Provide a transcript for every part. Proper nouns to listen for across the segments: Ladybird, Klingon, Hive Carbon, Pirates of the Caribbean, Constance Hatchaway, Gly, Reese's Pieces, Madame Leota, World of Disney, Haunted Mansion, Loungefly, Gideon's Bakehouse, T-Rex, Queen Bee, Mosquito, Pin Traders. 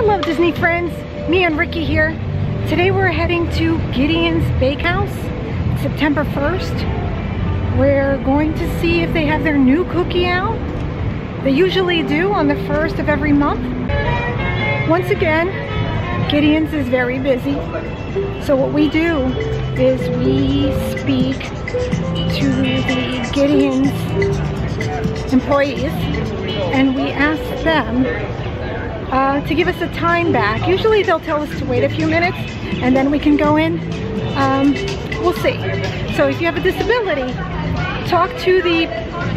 Hello Disney friends, me and Ricky here. Today we're heading to Gideon's Bakehouse, September 1st. We're going to see if they have their new cookie out. They usually do on the 1st of every month. Once again, Gideon's is very busy. So what we do is we speak to the Gideon's employees and we ask them to give us a time back. Usually they'll tell us to wait a few minutes and then we can go in. We'll see. So if you have a disability, talk to the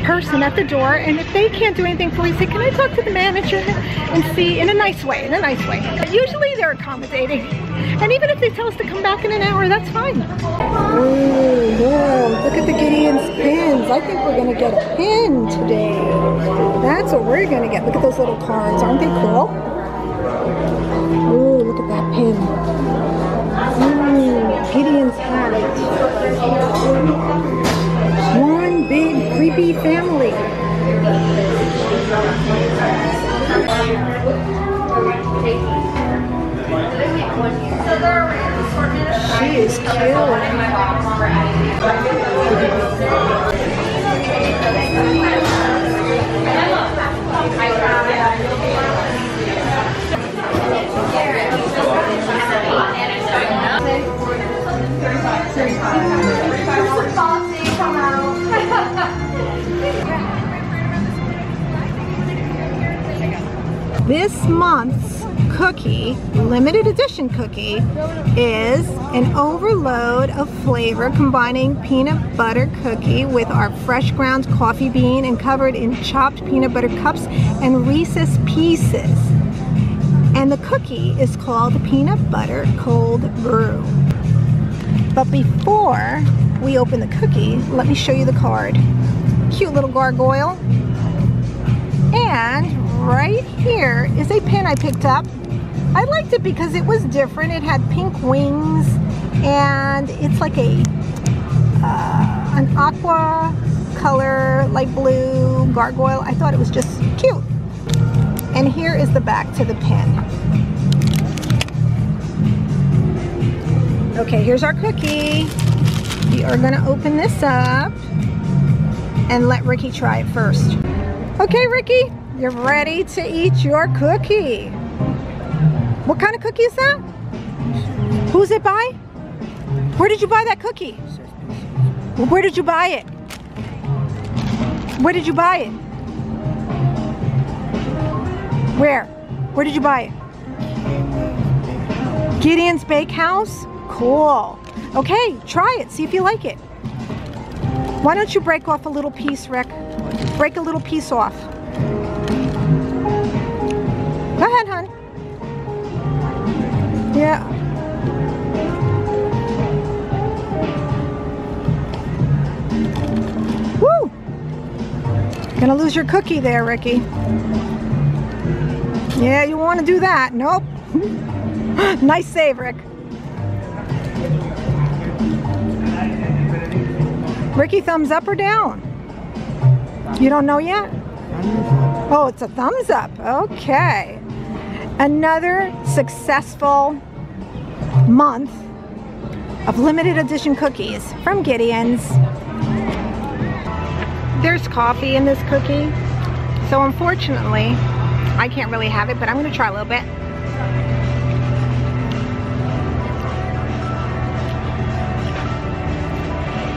person at the door, and if they can't do anything for you, say, can I talk to the manager and see, in a nice way. But usually they're accommodating. And even if they tell us to come back in an hour, that's fine. Oh, yeah, look at the Gideon's pins. I think we're gonna get a pin today. That's what we're gonna get. Look at those little cards, aren't they cool? Ooh, look at that pin. Ooh, Gideon's hat. One big creepy family. She is cute. This month's cookie, limited edition cookie, is an overload of flavor combining peanut butter cookie with our fresh ground coffee bean and covered in chopped peanut butter cups and Reese's Pieces. And the cookie is called Peanut Butter Cold Brew. But before we open the cookie, let me show you the card. Cute little gargoyle. And right here is a pin I picked up. I liked it because it was different. It had pink wings, and it's like a an aqua color, light blue gargoyle. I thought it was just cute. And here is the back to the pin. Okay, here's our cookie. We are gonna open this up and let Ricky try it first. Okay, Ricky, you're ready to eat your cookie. What kind of cookie is that? Who's it by? Where did you buy that cookie? Where did you buy it? Where did you buy it? Where? Where did you buy it? Gideon's Bakehouse? Cool. Okay, try it. See if you like it. Why don't you break off a little piece, Rick? Break a little piece off. Go ahead, hon. Yeah. Woo! Gonna lose your cookie there, Ricky. Yeah, you want to do that. Nope. Nice save, Rick. Ricky, thumbs up or down? You don't know yet? Oh, it's a thumbs up. Okay. Another successful month of limited edition cookies from Gideon's. There's coffee in this cookie, so unfortunately, I can't really have it, but I'm going to try a little bit.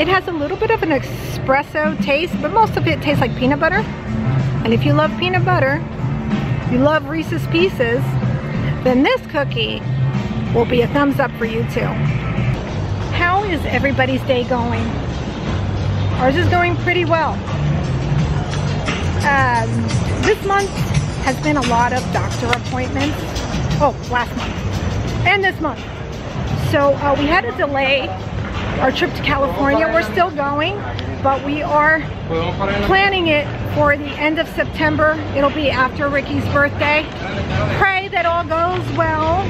It has a little bit of an espresso taste, but most of it tastes like peanut butter. And if you love peanut butter, you love Reese's Pieces, then this cookie will be a thumbs up for you too. How is everybody's day going? Ours is going pretty well. This month has been a lot of doctor appointments. Oh, last month. And this month. So we had a delay. Our trip to California, we're still going, but we are planning it for the end of September. It'll be after Ricky's birthday. Pray that all goes well,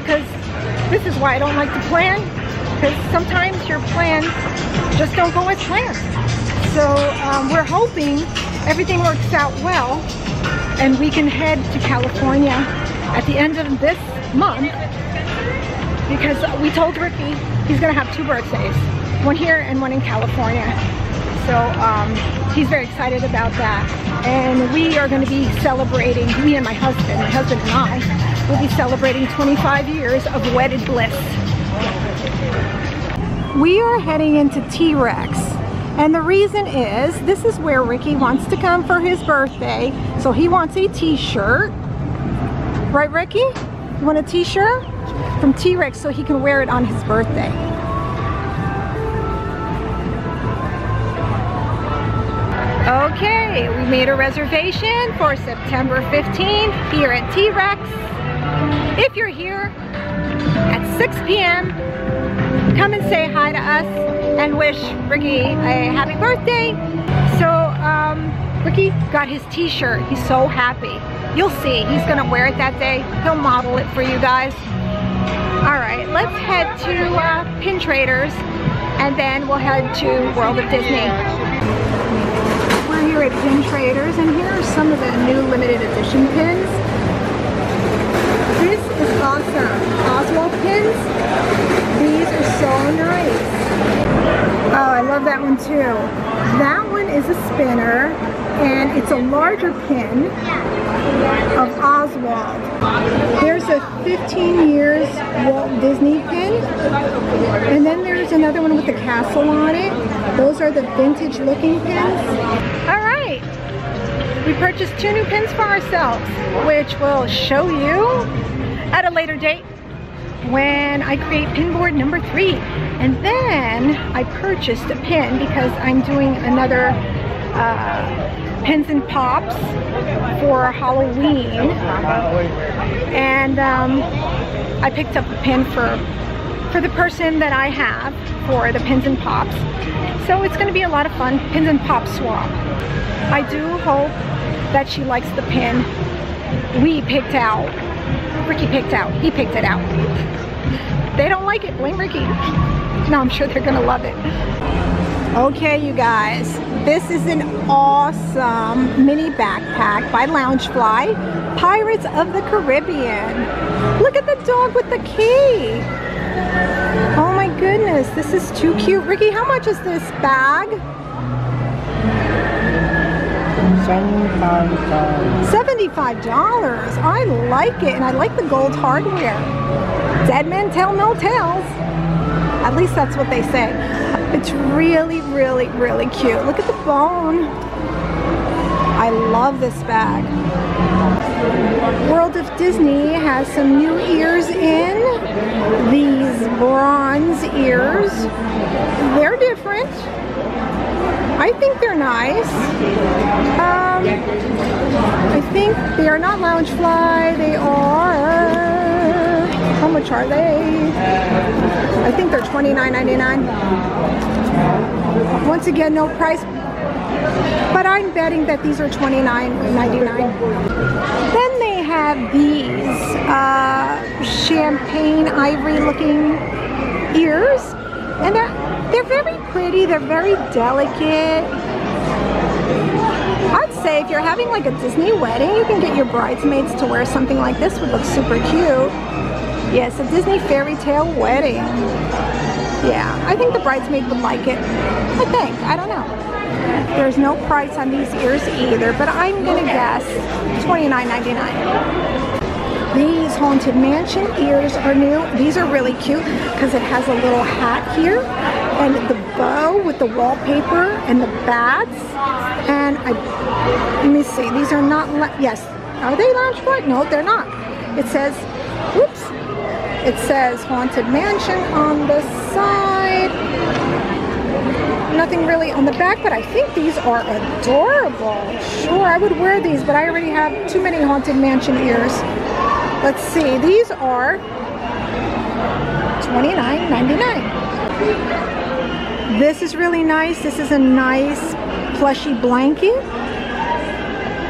because this is why I don't like to plan, because sometimes your plans just don't go as planned. So we're hoping everything works out well, and we can head to California at the end of this month, because we told Ricky he's gonna have two birthdays, one here and one in California. So he's very excited about that, and we are gonna be celebrating, me and my husband and I, will be celebrating 25 years of wedded bliss. We are heading into T-Rex, and the reason is, this is where Ricky wants to come for his birthday, so he wants a t-shirt. Right, Ricky? You want a t-shirt? From T-Rex, so he can wear it on his birthday. Okay, we made a reservation for September 15th here at T-Rex. If you're here at 6 p.m., come and say hi to us and wish Ricky a happy birthday. So Ricky got his t-shirt, he's so happy. You'll see, he's gonna wear it that day. He'll model it for you guys. All right, let's head to Pin Traders, and then we'll head to World of Disney. We're here at Pin Traders, and here are some of the new limited edition pins. This is awesome, Oswald pins. These are so nice. Oh, I love that one too. That one is a spinner, and it's a larger pin of Oswald. There's a 15 years Walt Disney pin, and then there's another one with the castle on it. Those are the vintage looking pins. All right, we purchased two new pins for ourselves, which we'll show you at a later date when I create pin board number 3. And then I purchased a pin because I'm doing another pins and pops for Halloween, and I picked up a pin for the person that I have for the pins and pops, so it's going to be a lot of fun. Pins and pop swap. I do hope that she likes the pin we picked out. Ricky picked out, he picked it out. They don't like it, blame Ricky. No, I'm sure they're gonna love it. Okay, you guys, this is an awesome mini backpack by Loungefly, Pirates of the Caribbean. Look at the dog with the key. Oh my goodness, this is too cute. Ricky, how much is this bag? $75. $75. I like it, and I like the gold hardware. Dead men tell no tales. At least that's what they say. It's really, really, really cute. Look at the bone. I love this bag. World of Disney has some new ears in. These bronze ears. They're different. I think they're nice. I think they are not Loungefly. They are, how much are they? I think they're $29.99. Once again, no price, but I'm betting that these are $29.99. Then they have these champagne ivory looking ears, and they're very pretty, they're very delicate. I'd say if you're having like a Disney wedding, you can get your bridesmaids to wear something like this, would look super cute. Yes, a Disney fairy tale wedding. Yeah, I think the bridesmaid would like it. I think, I don't know. There's no price on these ears either, but I'm gonna guess $29.99. These Haunted Mansion ears are new. These are really cute because it has a little hat here and the bow with the wallpaper and the bats. And let me see, these are not, yes, are they Loungefly? No, they're not. It says, whoops, it says Haunted Mansion on the side. Nothing really on the back, but I think these are adorable. Sure, I would wear these, but I already have too many Haunted Mansion ears. Let's see, these are $29.99. This is really nice. This is a nice plushy blanket.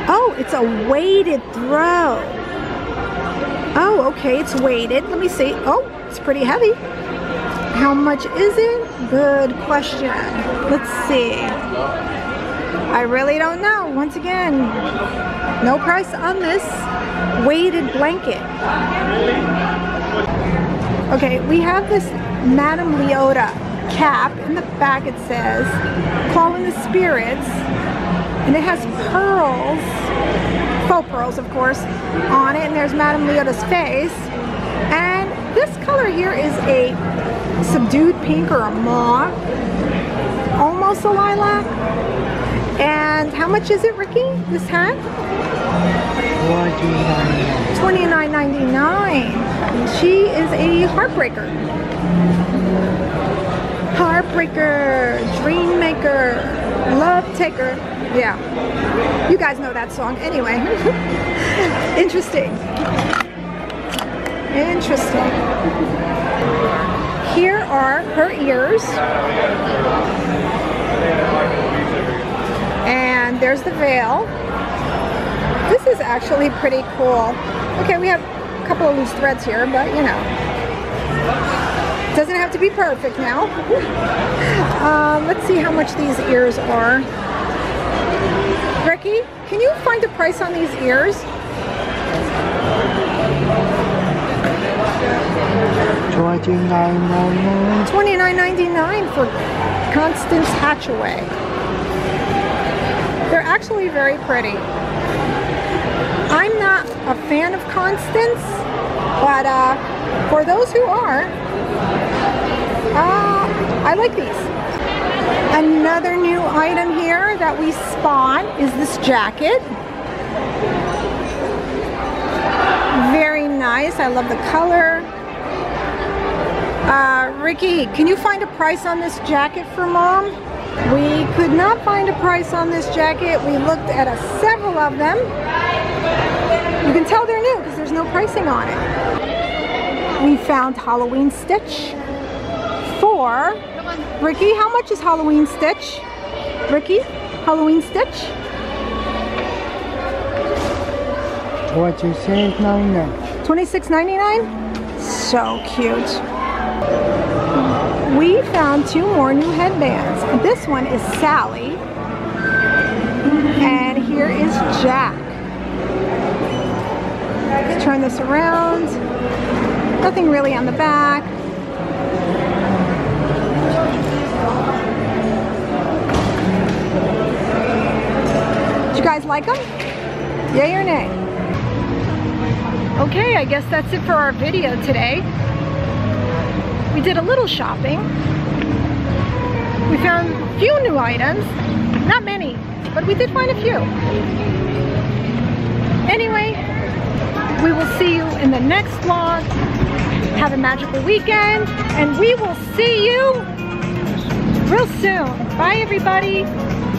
Oh, it's a weighted throw. Oh, okay, it's weighted. Let me see. Oh, it's pretty heavy. How much is it? Good question. Let's see. I really don't know. Once again, No price on this weighted blanket. Okay, we have this Madame Leota cap. In the back it says, call in the spirits. And it has pearls, faux pearls of course, on it. And there's Madame Leota's face. And this color here is a subdued pink or a mauve. Almost a lilac. And how much is it, Ricky, this hat? $29.99. She is a heartbreaker. Heartbreaker, dream maker, love taker. Yeah, you guys know that song anyway. Interesting. Interesting. Here are her ears. And there's the veil. This is actually pretty cool. Okay, we have a couple of loose threads here, but you know, doesn't have to be perfect now. Let's see how much these ears are. Ricky, can you find a price on these ears? $29.99. $29.99 for Constance Hatchaway. They're actually very pretty. I'm not a fan of Constance, but for those who are, I like these. Another new item here that we spot is this jacket. Very nice. I love the color. Ricky, can you find a price on this jacket for Mom? We could not find a price on this jacket. We looked at several of them. You can tell they're new because there's no pricing on it. We found Halloween Stitch for Ricky. How much is Halloween Stitch? Ricky, Halloween Stitch? $26.99. $26.99? So cute. We found two more new headbands. This one is Sally, and here is Jack. Let's turn this around. Nothing really on the back. Did you guys like them? Yay or nay? Okay, I guess that's it for our video today. We did a little shopping. We found a few new items. Not many, but we did find a few. Anyway, we will see you in the next vlog. Have a magical weekend, and we will see you real soon. Bye, everybody.